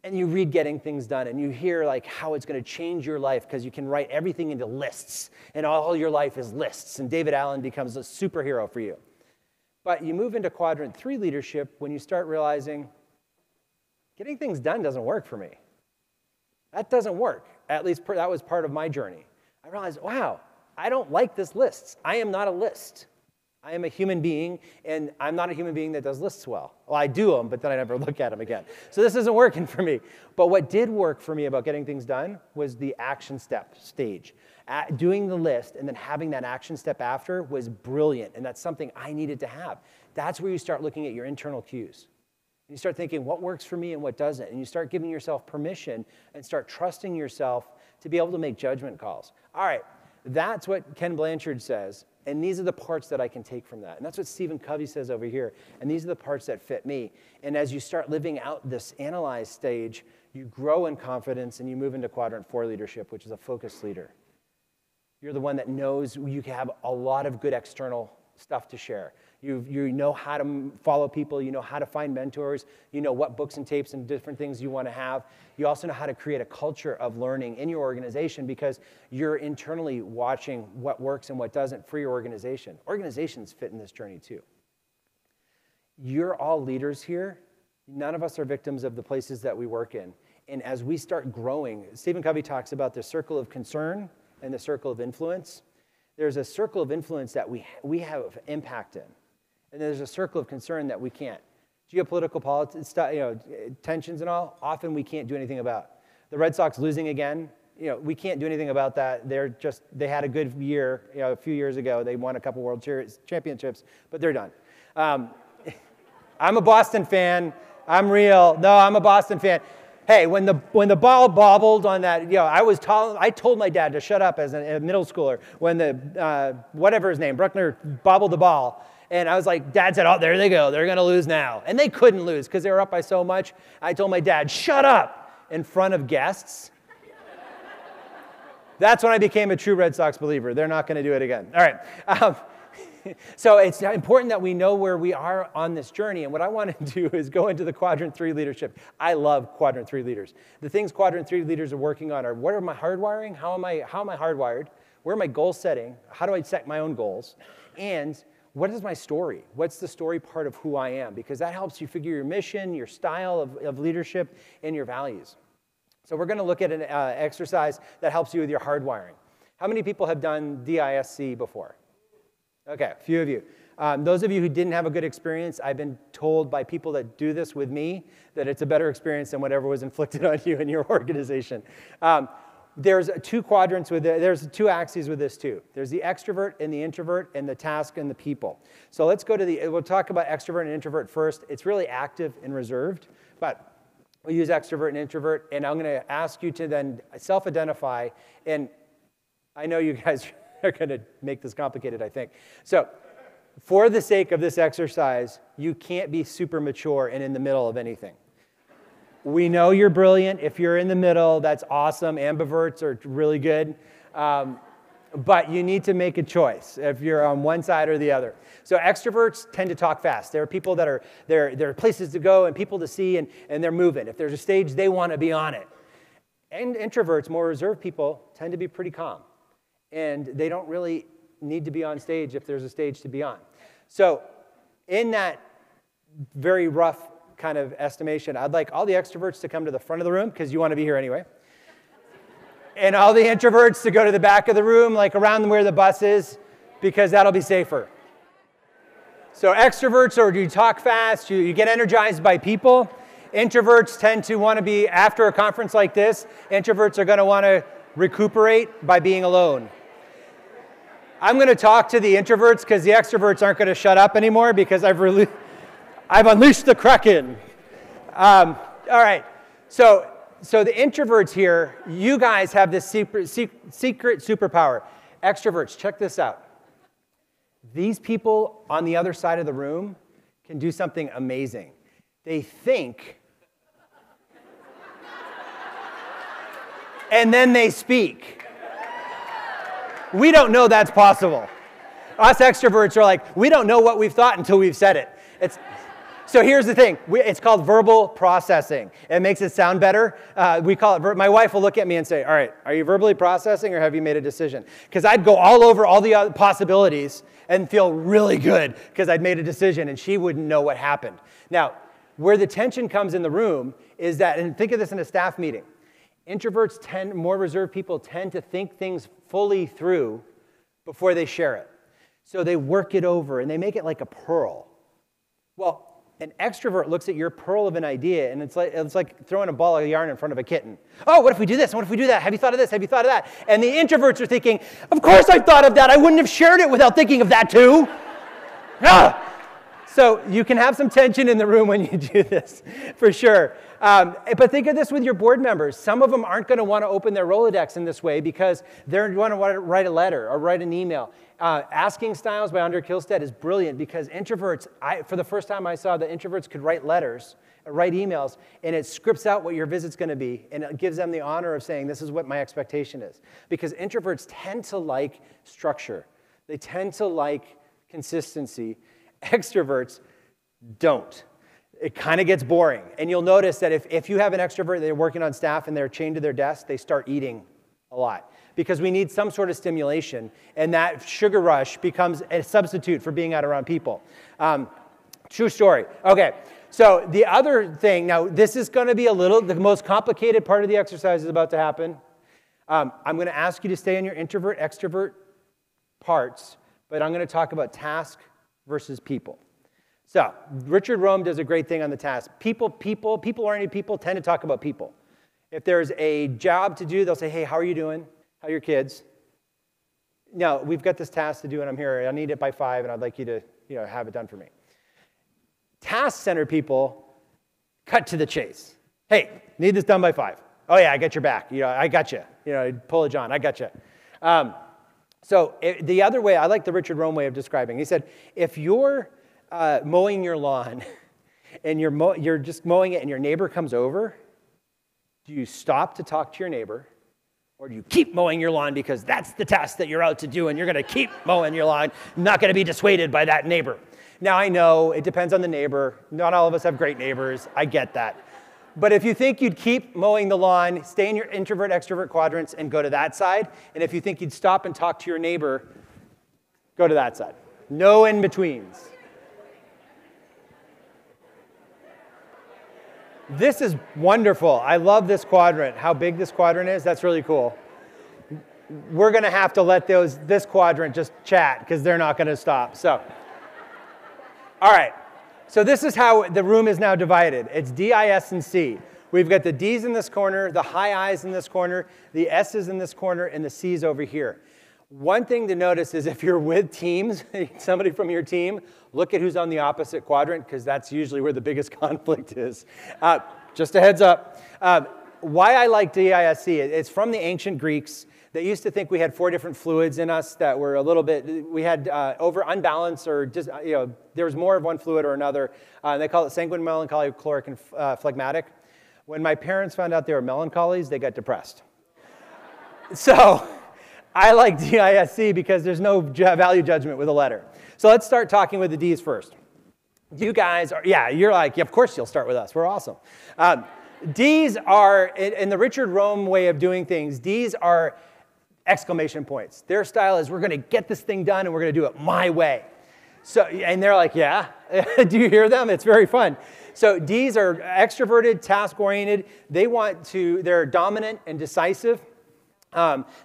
And you read Getting Things Done, and you hear like how it's going to change your life because you can write everything into lists, and all your life is lists, and David Allen becomes a superhero for you. But you move into quadrant three leadership when you start realizing getting things done doesn't work for me. That doesn't work. At least that was part of my journey. I realized, wow, I don't like this list. I am not a list. I am a human being, and I'm not a human being that does lists well. Well, I do them, but then I never look at them again. So this isn't working for me. But what did work for me about getting things done was the action step stage. Doing the list and then having that action step after was brilliant, and that's something I needed to have. That's where you start looking at your internal cues. You start thinking, what works for me and what doesn't? And you start giving yourself permission and start trusting yourself to be able to make judgment calls. All right, that's what Ken Blanchard says, and these are the parts that I can take from that. And that's what Stephen Covey says over here, and these are the parts that fit me. And as you start living out this analyze stage, you grow in confidence and you move into quadrant four leadership, which is a focused leader. You're the one that knows you have a lot of good external stuff to share. You know how to follow people, you know how to find mentors, you know what books and tapes and different things you want to have. You also know how to create a culture of learning in your organization because you're internally watching what works and what doesn't for your organization. Organizations fit in this journey too. You're all leaders here. None of us are victims of the places that we work in. And as we start growing, Stephen Covey talks about the circle of concern and the circle of influence. There's a circle of influence that we have impact in, and there's a circle of concern that we can't. Geopolitical politics, you know, tensions and all, often we can't do anything about. The Red Sox losing again, you know, we can't do anything about that. They had a good year, you know, a few years ago. They won a couple World Series championships, but they're done. I'm a Boston fan. I'm real. No, I'm a Boston fan. Hey, when the ball bobbled on that, you know, I told my dad to shut up as a middle schooler when the, whatever his name, Bruckner bobbled the ball. And I was like, Dad said, oh, there they go. They're going to lose now. And they couldn't lose because they were up by so much. I told my dad, shut up in front of guests. That's when I became a true Red Sox believer. They're not going to do it again. All right. So it's important that we know where we are on this journey. And what I want to do is go into the quadrant three leadership. I love quadrant three leaders. The things quadrant three leaders are working on are, what are my hardwiring? How am I hardwired? Where am I goal setting? How do I set my own goals? And what is my story? What's the story part of who I am? Because that helps you figure your mission, your style of leadership, and your values. So we're going to look at an exercise that helps you with your hardwiring. How many people have done DISC before? Okay, a few of you. Those of you who didn't have a good experience, I've been told by people that do this with me that it's a better experience than whatever was inflicted on you in your organization. There's two quadrants with it. There's two axes with this too. There's the extrovert and the introvert and the task and the people. So let's go to the, we'll talk about extrovert and introvert first. It's really active and reserved, but we'll use extrovert and introvert. And I'm gonna ask you to then self-identify. And I know you guys are gonna make this complicated, I think. So for the sake of this exercise, you can't be super mature and in the middle of anything. We know you're brilliant. If you're in the middle, that's awesome. Ambiverts are really good. But you need to make a choice if you're on one side or the other. So extroverts tend to talk fast. There are people that are, there are places to go and people to see, and they're moving. If there's a stage, they want to be on it. And introverts, more reserved people, tend to be pretty calm. And they don't really need to be on stage if there's a stage to be on. So in that very rough kind of estimation, I'd like all the extroverts to come to the front of the room, because you want to be here anyway. And all the introverts to go to the back of the room, like around where the bus is, because that'll be safer. So extroverts, or you talk fast, you get energized by people. Introverts tend to want to be, after a conference like this, introverts are going to want to recuperate by being alone. I'm going to talk to the introverts, because the extroverts aren't going to shut up anymore, because I've unleashed the Kraken. All right, so the introverts here, you guys have this secret superpower. Extroverts, check this out. These people on the other side of the room can do something amazing. They think, and then they speak. We don't know that's possible. Us extroverts are like, we don't know what we've thought until we've said it. So here's the thing, it's called verbal processing. It makes it sound better. We call it, my wife will look at me and say, all right, are you verbally processing or have you made a decision? Because I'd go all over all the other possibilities and feel really good because I'd made a decision and she wouldn't know what happened. Now, where the tension comes in the room is that, and think of this in a staff meeting, introverts tend, more reserved people tend to think things fully through before they share it. So they work it over and they make it like a pearl. Well, an extrovert looks at your pearl of an idea, and it's like throwing a ball of yarn in front of a kitten. Oh, what if we do this? What if we do that? Have you thought of this? Have you thought of that? And the introverts are thinking, of course I've thought of that. I wouldn't have shared it without thinking of that too. Ah! So you can have some tension in the room when you do this, for sure. But think of this with your board members. Some of them aren't going to want to open their Rolodex in this way because they're going to want to write a letter or write an email. Asking Styles by Andre Kilstead is brilliant because introverts, for the first time I saw that introverts could write letters, write emails, and it scripts out what your visit's going to be, and it gives them the honor of saying, this is what my expectation is. Because introverts tend to like structure. They tend to like consistency. Extroverts don't. It kind of gets boring. And you'll notice that if you have an extrovert, they're working on staff and they're chained to their desk, they start eating a lot. Because we need some sort of stimulation, and that sugar rush becomes a substitute for being out around people. True story. Okay, so the other thing, now this is going to be the most complicated part of the exercise is about to happen. I'm going to ask you to stay in your introvert, extrovert parts, but I'm going to talk about task versus people. So Richard Rohn does a great thing on the task. People-oriented people tend to talk about people. If there's a job to do, they'll say, hey, how are you doing? How are your kids? No, we've got this task to do and I'm here. I need it by 5 and I'd like you to have it done for me. Task-centered people cut to the chase. Hey, need this done by 5. Oh yeah, I got your back. I got you. Pull a John, I got you. So the other way, I like the Richard Rohn way of describing. He said, if you're mowing your lawn and you're just mowing it and your neighbor comes over, do you stop to talk to your neighbor or do you keep mowing your lawn because that's the task that you're out to do and you're going to keep mowing your lawn, not going to be dissuaded by that neighbor? Now, I know it depends on the neighbor. Not all of us have great neighbors. I get that. But if you think you'd keep mowing the lawn, stay in your introvert-extrovert quadrants and go to that side. And if you think you'd stop and talk to your neighbor, go to that side. No in-betweens. This is wonderful. I love this quadrant. How big this quadrant is, that's really cool. We're going to have to let this quadrant just chat because they're not going to stop. So, all right. So this is how the room is now divided. It's D, I, S, and C. We've got the D's in this corner, the high I's in this corner, the S's in this corner, and the C's over here. One thing to notice is if you're with teams, somebody from your team, look at who's on the opposite quadrant, because that's usually where the biggest conflict is. Just a heads up. Why I like DISC, it's from the ancient Greeks. They used to think we had four different fluids in us that were a little bit, we had over unbalance or just, you know, there was more of one fluid or another. They call it sanguine, melancholy, chloric, and phlegmatic. When my parents found out they were melancholies, they got depressed. So I like DISC because there's no value judgment with a letter. So let's start talking with the D's first. You guys are, yeah, you're like, yeah, of course you'll start with us. We're awesome. D's are, in the Richard Rohn way of doing things, D's are exclamation points. Their style is, we're going to get this thing done and we're going to do it my way. So, and they're like, yeah. Do you hear them? It's very fun. So D's are extroverted, task-oriented. They want to, they're dominant and decisive.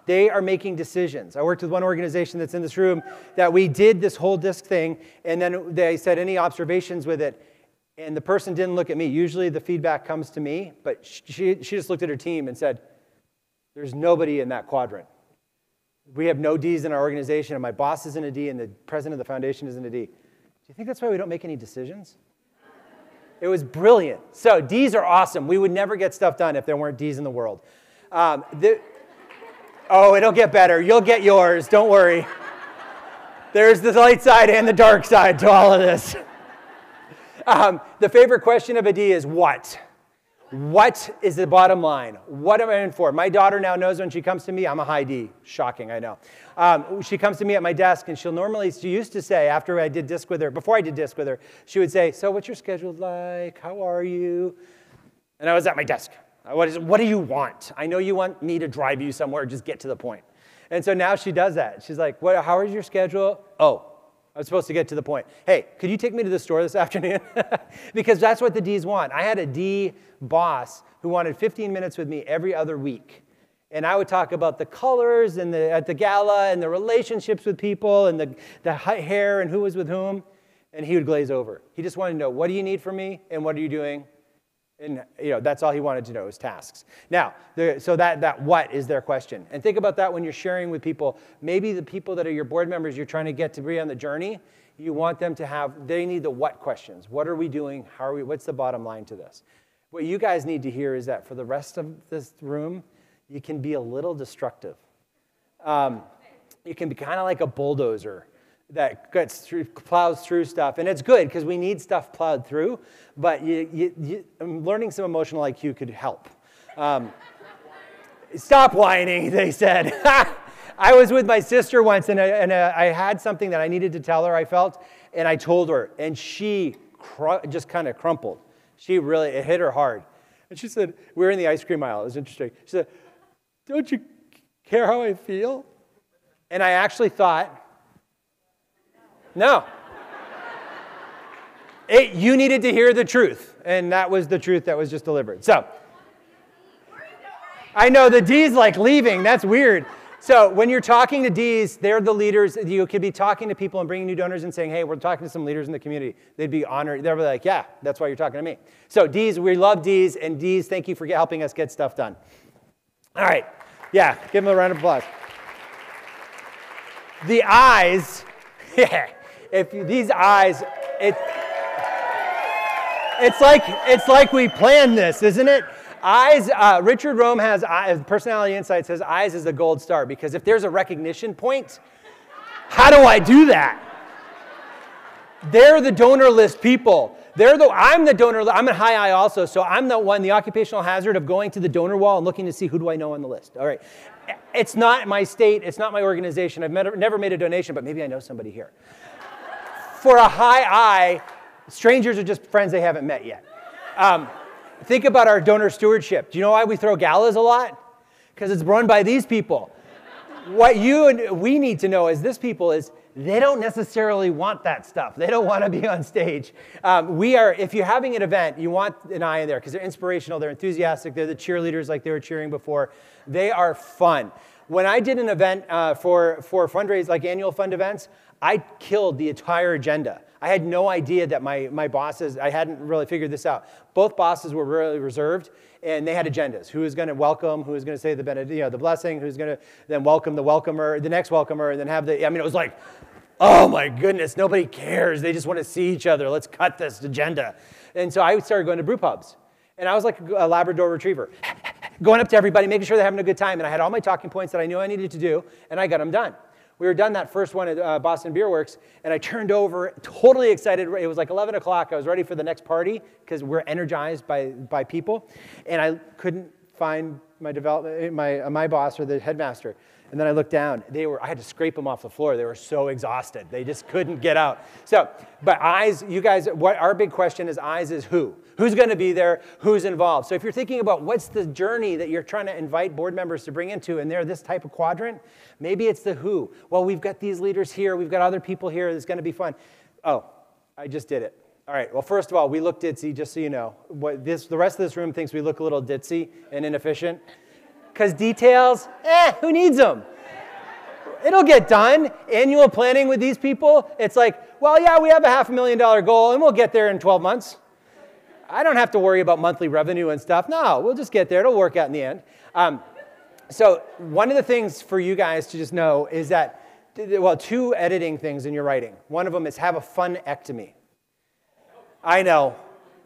They are making decisions. I worked with one organization that's in this room that we did this whole DISC thing, and then they said, any observations with it? And the person didn't look at me. Usually the feedback comes to me, but she just looked at her team and said, there's nobody in that quadrant. We have no D's in our organization, and my boss isn't a D, and the president of the foundation isn't a D. Do you think that's why we don't make any decisions? It was brilliant. So D's are awesome. We would never get stuff done if there weren't D's in the world. Oh, it'll get better. You'll get yours. Don't worry. There's the light side and the dark side to all of this. The favorite question of a D is what? What is the bottom line? What am I in for? My daughter now knows when she comes to me, I'm a high D. Shocking, I know. She comes to me at my desk, and she'll normally, she used to say, after I did DISC with her, before I did DISC with her, she would say, so what's your schedule like? How are you? And I was at my desk. What do you want? I know you want me to drive you somewhere. Just get to the point. And so now she does that. She's like, what, how is your schedule? Oh, I'm supposed to get to the point. Hey, could you take me to the store this afternoon? Because that's what the D's want. I had a D boss who wanted 15 minutes with me every other week. And I would talk about the colors and at the gala and the relationships with people and the hair and who was with whom. And he would glaze over. He just wanted to know, what do you need from me and what are you doing? And you know, that's all he wanted to know is tasks. Now, so that what is their question. And think about that when you're sharing with people. Maybe the people that are your board members you're trying to get to be on the journey, you want them to have, they need the what questions. What are we doing? How are we, what's the bottom line to this? What you guys need to hear is that for the rest of this room, you can be a little destructive. You can be kind of like a bulldozer that gets through, plows through stuff. And it's good, because we need stuff plowed through. But learning some emotional IQ could help. Stop whining, they said. I was with my sister once, and I had something that I needed to tell her, I felt. And I told her. And she just kind of crumpled. She really, it hit her hard. And she said, we were in the ice cream aisle. It was interesting. She said, don't you care how I feel? And I actually thought, no. You needed to hear the truth, and that was the truth that was just delivered. So, I know the D's like leaving. That's weird. So when you're talking to D's, they're the leaders. You could be talking to people and bringing new donors and saying, hey, we're talking to some leaders in the community. They'd be honored. They'd be like, yeah, that's why you're talking to me. So D's, we love D's, and D's, thank you for helping us get stuff done. All right. Yeah, give them a round of applause. The I's, yeah. If you, these eyes, it's like we planned this, isn't it? Eyes, Richard Rohn has eyes, Personality Insights says eyes is a gold star, because if there's a recognition point, how do I do that? They're the donor list people. I'm the donor, I'm a high I also, so I'm the one, the occupational hazard of going to the donor wall and looking to see who do I know on the list. All right. It's not my state, it's not my organization. I've never made a donation, but maybe I know somebody here. For a high I, strangers are just friends they haven't met yet. Think about our donor stewardship. Do you know why we throw galas a lot? Because it's run by these people. What you and we need to know as this people is they don't necessarily want that stuff. They don't want to be on stage. If you're having an event, you want an I in there because they're inspirational, they're enthusiastic, they're the cheerleaders like they were cheering before. They are fun. When I did an event for fundraise, like annual fund events, I killed the entire agenda. I had no idea that my bosses, I hadn't really figured this out. Both bosses were really reserved, and they had agendas. Who was going to welcome, who was going to say the blessing, who's going to then welcome the welcomer, the next welcomer, and then have the, I mean, it was like, oh my goodness, nobody cares. They just want to see each other. Let's cut this agenda. And so I started going to brew pubs. And I was like a Labrador Retriever, going up to everybody, making sure they're having a good time. And I had all my talking points that I knew I needed to do, and I got them done. We were done that first one at Boston Beer Works, and I turned over, totally excited. It was like 11 o'clock. I was ready for the next party because we're energized by people. And I couldn't find my boss or the headmaster. And then I looked down. I had to scrape them off the floor. They were so exhausted. They just couldn't get out. So, but eyes, you guys, what our big question is eyes is who? Who's going to be there? Who's involved? So if you're thinking about what's the journey that you're trying to invite board members to bring into, and they're this type of quadrant, maybe it's the who. Well, we've got these leaders here. We've got other people here. It's going to be fun. Oh, I just did it. All right, well, first of all, we look ditzy, just so you know. The rest of this room thinks we look a little ditzy and inefficient. Because details, who needs them? It'll get done. Annual planning with these people, it's like, well, yeah, we have a $500,000 goal, and we'll get there in 12 months. I don't have to worry about monthly revenue and stuff. No, we'll just get there. It'll work out in the end. So one of the things for you guys to just know is that, well, two editing things in your writing. One of them is have a fun-ectomy. I know.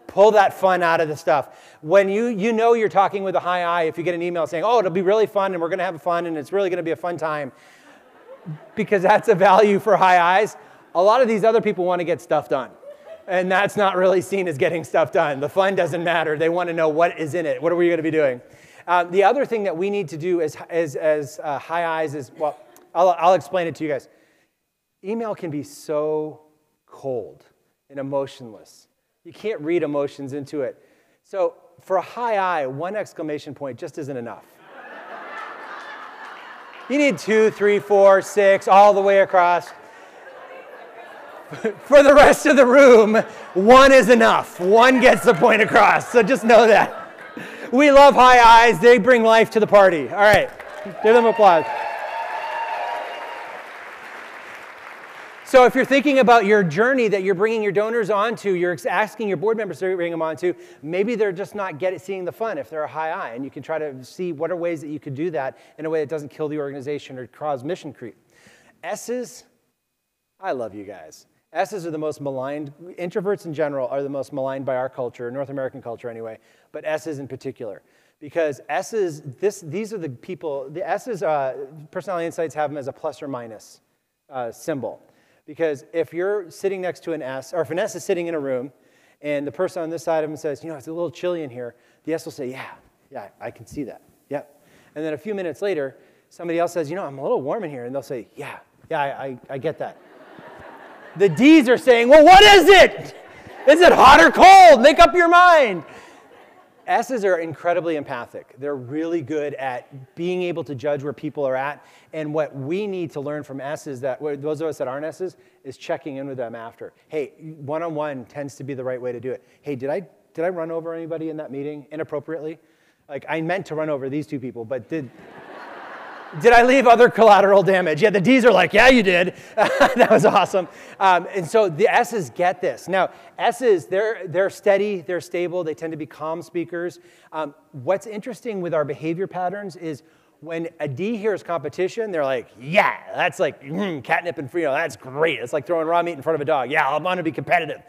Pull that fun out of the stuff. When you know you're talking with a high I if you get an email saying, oh, it'll be really fun and we're going to have fun and it's really going to be a fun time, because that's a value for high I's. A lot of these other people want to get stuff done, and that's not really seen as getting stuff done. The fun doesn't matter. They want to know what is in it. What are we going to be doing? The other thing that we need to do as high I's is, well, I'll explain it to you guys. Email can be so cold and emotionless. You can't read emotions into it. So for a high I, one exclamation point just isn't enough. You need 2, 3, 4, 6, all the way across. For the rest of the room, one is enough. One gets the point across. So just know that. We love high I's. They bring life to the party. All right. Give them applause. So if you're thinking about your journey that you're bringing your donors onto, you're asking your board members to bring them onto, maybe they're just not seeing the fun if they're a high I, and you can try to see what are ways that you could do that in a way that doesn't kill the organization or cause mission creep. S's, I love you guys. S's are the most maligned. Introverts in general are the most maligned by our culture, North American culture anyway, but S's in particular. Because S's, these are the people, the S's, Personality Insights have them as a plus or minus symbol. Because if you're sitting next to an S, or if an S is sitting in a room, and the person on this side of him says, you know, it's a little chilly in here, the S will say, yeah, I can see that, yep. And then a few minutes later, somebody else says, you know, I'm a little warm in here, and they'll say, yeah, I get that. The Ds are saying, well, what is it? Is it hot or cold? Make up your mind. S's are incredibly empathic. They're really good at being able to judge where people are at. And what we need to learn from S's, those of us that aren't S's, is checking in with them after. Hey, one-on-one tends to be the right way to do it. Hey, did I run over anybody in that meeting inappropriately? Like, I meant to run over these two people, but did I leave other collateral damage? Yeah, the Ds are like, yeah, you did. That was awesome. And so the S's get this. Now, S's, they're steady, they're stable, they tend to be calm speakers. What's interesting with our behavior patterns is when a D hears competition, they're like, yeah, that's like catnip and Frito, that's great. It's like throwing raw meat in front of a dog. Yeah, I'm going to be competitive.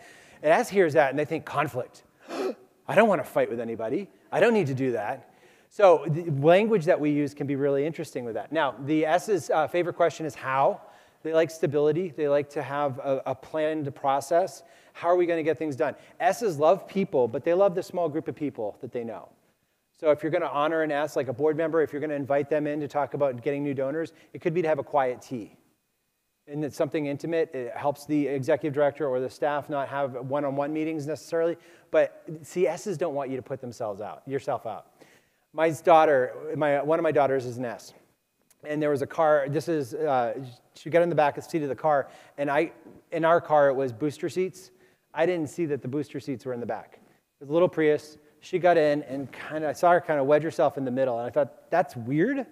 And S hears that, and they think conflict. I don't want to fight with anybody. I don't need to do that. So the language that we use can be really interesting with that. Now, the S's favorite question is how. They like stability. They like to have a planned process. How are we going to get things done? S's love people, but they love the small group of people that they know. So if you're going to honor an S, like a board member, if you're going to invite them in to talk about getting new donors, it could be to have a quiet tea. And it's something intimate. It helps the executive director or the staff not have one-on-one meetings necessarily. But see, S's don't want you to put yourself out. My daughter, one of my daughters is an S, and there was a car, she got in the back seat of the car, and in our car it was booster seats. I didn't see that the booster seats were in the back. It was a little Prius. She got in, and I saw her kind of wedge herself in the middle, and I thought, that's weird,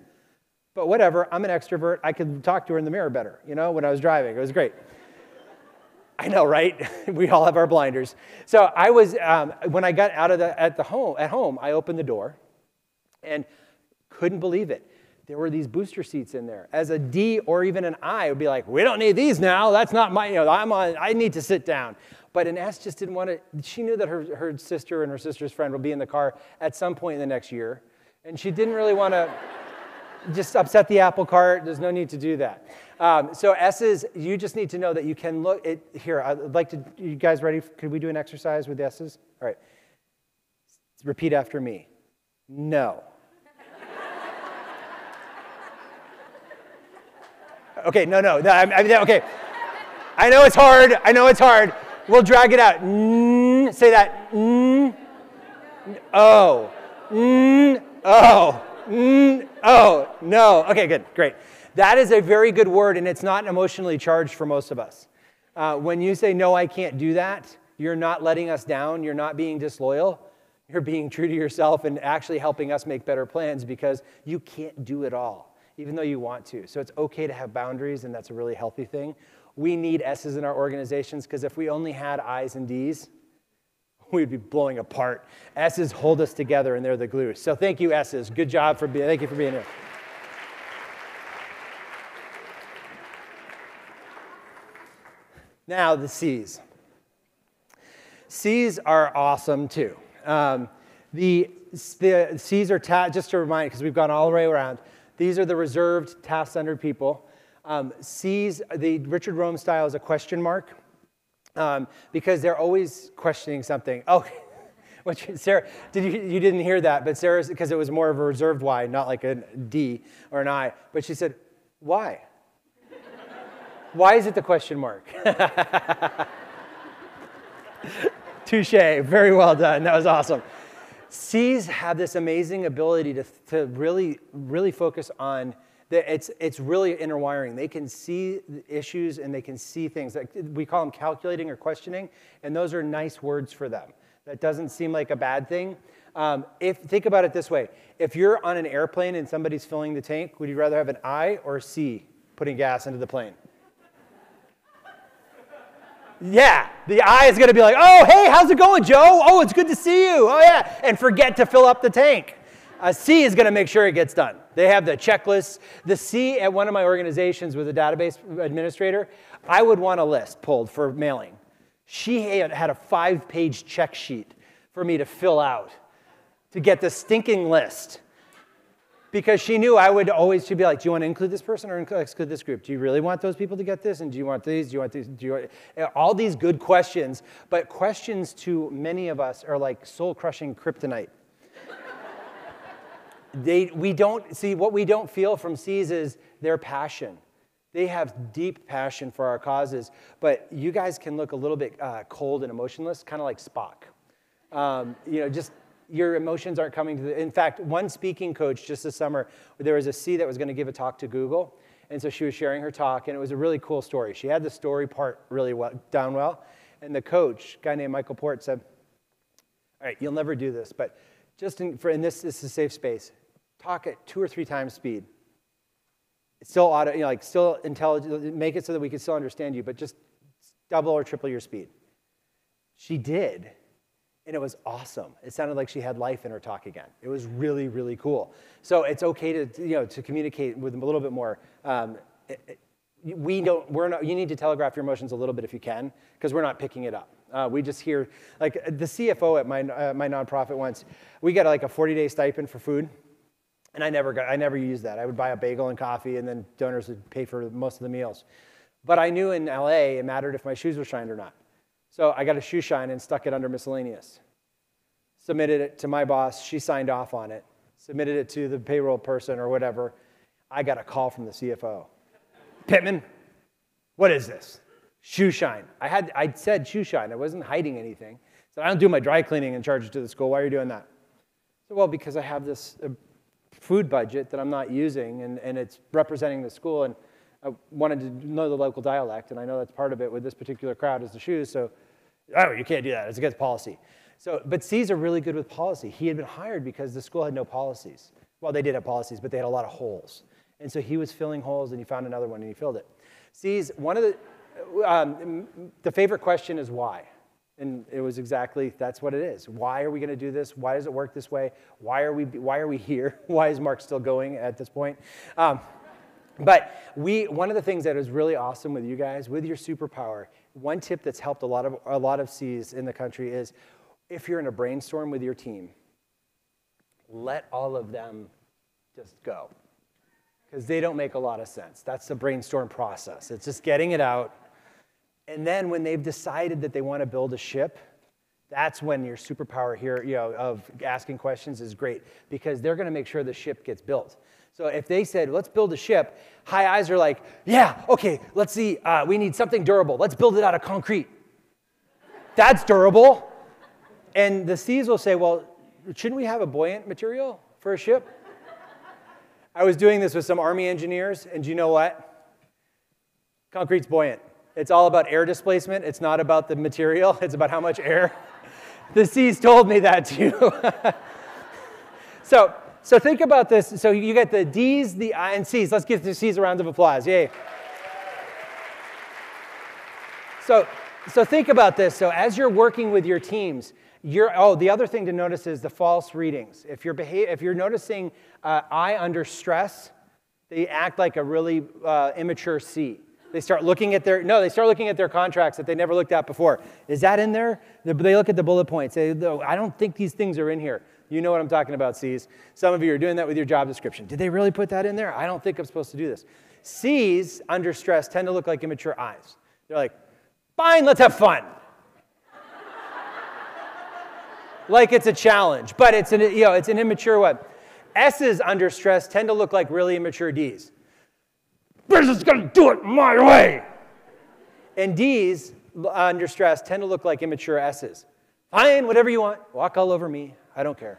but whatever, I'm an extrovert. I could talk to her in the mirror better, you know, when I was driving. It was great. I know, right? We all have our blinders. So I was, when I got out of the, at home, I opened the door and couldn't believe it. There were these booster seats in there. As a D or even an I would be like, we don't need these now. That's not my, I need to sit down. But an S just didn't want to, she knew that her sister and her sister's friend would be in the car at some point in the next year. And she didn't really want to just upset the apple cart. There's no need to do that. So S's, you just need to know that you can look at, here, I'd like to, you guys ready? Could we do an exercise with S's? All right. Repeat after me. No. Okay, no, okay. I know it's hard, We'll drag it out. Mm, say that. Mm, oh. Mm, oh. Mm, oh. No. Okay, good, great. That is a very good word, and it's not emotionally charged for most of us. When you say, no, I can't do that, you're not letting us down, you're not being disloyal, you're being true to yourself and actually helping us make better plans because you can't do it all, even though you want to. So it's okay to have boundaries, and that's a really healthy thing. We need S's in our organizations because if we only had I's and D's, we'd be blowing apart. S's hold us together, and they're the glue. So thank you, S's. Good job for being. Thank you for being here. Now the C's. C's are awesome too. The C's are just to remind, because we've gone all the way around. These are the reserved, task-centered people. C's, the Richard Rohn style is a question mark because they're always questioning something. Oh, Sarah, you didn't hear that, but Sarah's, because it was more of a reserved Y, not like a D or an I, but she said, why? Why is it the question mark? Touche, very well done, that was awesome. C's have this amazing ability to really focus on, it's really interwiring. They can see issues and they can see things. Like we call them calculating or questioning, and those are nice words for them. That doesn't seem like a bad thing. Think about it this way. If you're on an airplane and somebody's filling the tank, would you rather have an I or a C putting gas into the plane? Yeah, the I is going to be like, oh, hey, how's it going, Joe? Oh, it's good to see you. Oh, yeah, and forget to fill up the tank. A C is going to make sure it gets done. They have the checklists. The C at one of my organizations was a database administrator. I would want a list pulled for mailing. She had a 5-page check sheet for me to fill out to get the stinking list because she knew I would always, she'd be like, do you want to include this person or exclude this group? Do you really want those people to get this? And do you want these? Do you want these? Do you want... All these good questions, but questions to many of us are like soul-crushing kryptonite. We don't see what we don't feel from C's is their passion. They have deep passion for our causes, but you guys can look a little bit cold and emotionless, kind of like Spock. Just your emotions aren't coming to the. In fact, one speaking coach just this summer, there was a C that was going to give a talk to Google, and so she was sharing her talk, and it was a really cool story. She had the story part really well, down well, and the coach, a guy named Michael Port, said, "All right, you'll never do this, but just this is a safe space. Talk at 2 or 3 times speed. It's still auto, still intelligent. Make it so that we can still understand you, but just double or triple your speed." She did, and it was awesome. It sounded like she had life in her talk again. It was really, really cool. So it's okay to to communicate with them a little bit more. You need to telegraph your emotions a little bit if you can, because we're not picking it up. We just hear, like the CFO at my nonprofit once, we got like a 40-day stipend for food. And I never used that. I would buy a bagel and coffee, and then donors would pay for most of the meals. But I knew in LA it mattered if my shoes were shined or not. So I got a shoe shine and stuck it under miscellaneous. Submitted it to my boss. She signed off on it. Submitted it to the payroll person or whatever. I got a call from the CFO. "Pitman, what is this?" "Shoe shine." I said shoe shine. I wasn't hiding anything. So I don't do my dry cleaning and charge it to the school. "Why are you doing that?" So, "Well, because I have this food budget that I'm not using, and it's representing the school, and I wanted to know the local dialect, and I know that's part of it with this particular crowd is the shoes, so oh, you can't do that, it's against policy." So, but C's are really good with policy. He had been hired because the school had no policies. Well, they did have policies, but they had a lot of holes. And so he was filling holes, and he found another one, and he filled it. C's, one of the, The favorite question is why. And it was exactly, that's what it is. Why are we going to do this? Why does it work this way? Why are we here? Why is Mark still going at this point? But one of the things that is really awesome with you guys, with your superpower, one tip that's helped a lot of Cs in the country is, if you're in a brainstorm with your team, let all of them just go, because they don't make a lot of sense. That's the brainstorm process. It's just getting it out. And then when they've decided that they want to build a ship, that's when your superpower here, you know, of asking questions is great, because they're going to make sure the ship gets built. So if they said, let's build a ship, high eyes are like, yeah, okay, let's see, we need something durable. Let's build it out of concrete. That's durable. And the Cs will say, well, shouldn't we have a buoyant material for a ship? I was doing this with some Army engineers, and do you know what? Concrete's buoyant. It's all about air displacement. It's not about the material. It's about how much air. The C's told me that too. So think about this. So you get the D's, the I, and C's. Let's give the C's a round of applause. Yay. So think about this. So as you're working with your teams, the other thing to notice is the false readings. If you're noticing I under stress, they act like a really immature C. They start looking at their contracts that they never looked at before. Is that in there? They look at the bullet points. They go, I don't think these things are in here. You know what I'm talking about, Cs. Some of you are doing that with your job description. Did they really put that in there? I don't think I'm supposed to do this. Cs under stress tend to look like immature Is. They're like, fine, let's have fun. Like it's a challenge, but it's an immature one. S's under stress tend to look like really immature Ds. Business is going to do it my way. And Ds under stress tend to look like immature S's. Fine, whatever you want. Walk all over me. I don't care.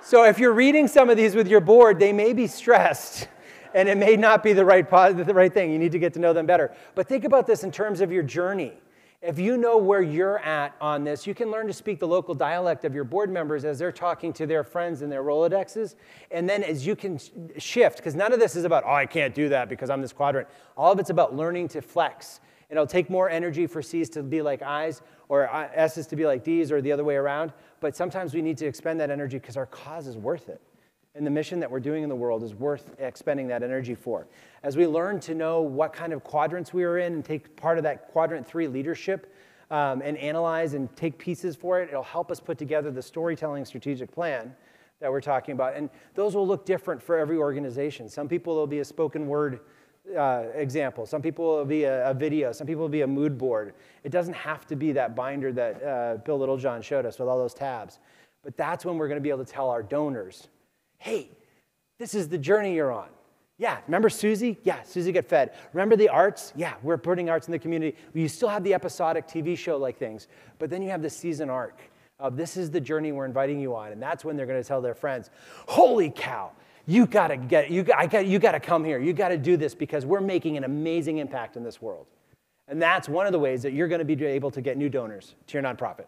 So if you're reading some of these with your board, they may be stressed, and it may not be the right thing. You need to get to know them better. But think about this in terms of your journey. If you know where you're at on this, you can learn to speak the local dialect of your board members as they're talking to their friends and their Rolodexes. And then as you can shift, because none of this is about, oh, I can't do that because I'm this quadrant. All of it's about learning to flex. And it'll take more energy for C's to be like I's or S's to be like D's or the other way around. But sometimes we need to expend that energy because our cause is worth it. And the mission that we're doing in the world is worth expending that energy for. As we learn to know what kind of quadrants we are in and take part of that quadrant 3 leadership and analyze and take pieces for it, it'll help us put together the storytelling strategic plan that we're talking about. And those will look different for every organization. Some people will be a spoken word example. Some people will be a video. Some people will be a mood board. It doesn't have to be that binder that Bill Littlejohn showed us with all those tabs. But that's when we're going to be able to tell our donors, hey, this is the journey you're on. Yeah, remember Susie? Yeah, Susie got fed. Remember the arts? Yeah, we're putting arts in the community. You still have the episodic TV show-like things, but then you have the season arc of this is the journey we're inviting you on, and that's when they're going to tell their friends, holy cow, you gotta come here. You got to do this because we're making an amazing impact in this world. And that's one of the ways that you're going to be able to get new donors to your nonprofit.